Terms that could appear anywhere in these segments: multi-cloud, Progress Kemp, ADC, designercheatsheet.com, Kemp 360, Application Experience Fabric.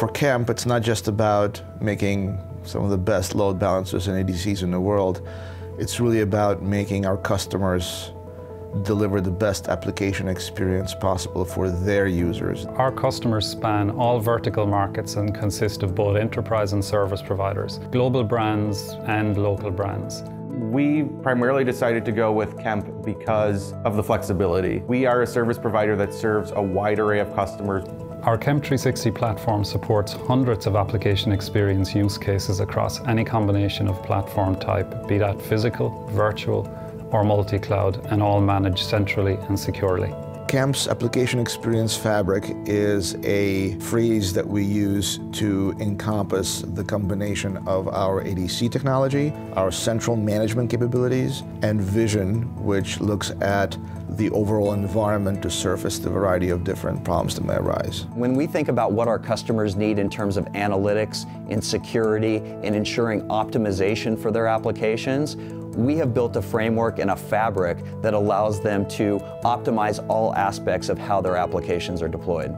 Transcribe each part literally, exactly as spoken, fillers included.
For Kemp, it's not just about making some of the best load balancers and A D Cs in the world. It's really about making our customers deliver the best application experience possible for their users. Our customers span all vertical markets and consist of both enterprise and service providers, global brands and local brands. We primarily decided to go with Kemp because of the flexibility. We are a service provider that serves a wide array of customers. Our Kemp three sixty platform supports hundreds of application experience use cases across any combination of platform type, be that physical, virtual, or multi-cloud, and all managed centrally and securely. Kemp's Application Experience Fabric is a phrase that we use to encompass the combination of our A D C technology, our central management capabilities, and vision, which looks at the overall environment to surface the variety of different problems that may arise. When we think about what our customers need in terms of analytics, in security, and ensuring optimization for their applications, we have built a framework and a fabric that allows them to optimize all aspects of how their applications are deployed.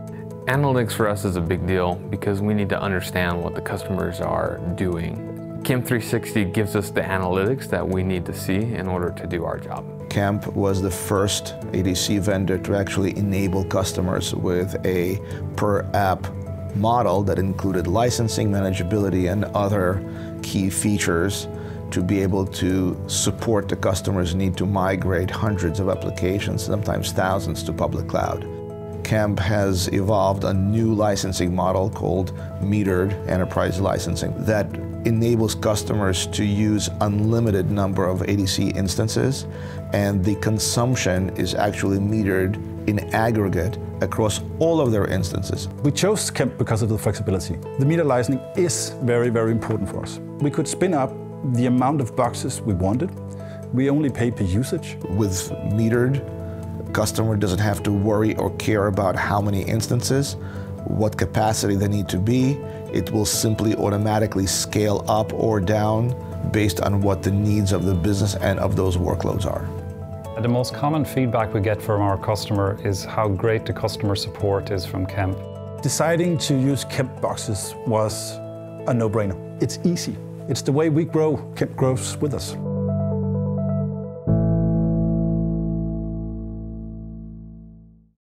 Analytics for us is a big deal because we need to understand what the customers are doing. Kemp three sixty gives us the analytics that we need to see in order to do our job. Kemp was the first A D C vendor to actually enable customers with a per-app model that included licensing, manageability, and other key features to be able to support the customer's need to migrate hundreds of applications, sometimes thousands, to public cloud. Kemp has evolved a new licensing model called metered enterprise licensing that enables customers to use unlimited number of A D C instances, and the consumption is actually metered in aggregate across all of their instances. We chose Kemp because of the flexibility. The metered licensing is very, very important for us. We could spin up the amount of boxes we wanted. We only pay per usage. With metered, the customer doesn't have to worry or care about how many instances, what capacity they need to be. It will simply automatically scale up or down based on what the needs of the business and of those workloads are. The most common feedback we get from our customer is how great the customer support is from Kemp. Deciding to use Kemp boxes was a no-brainer. It's easy. It's the way we grow. Kemp grows with us.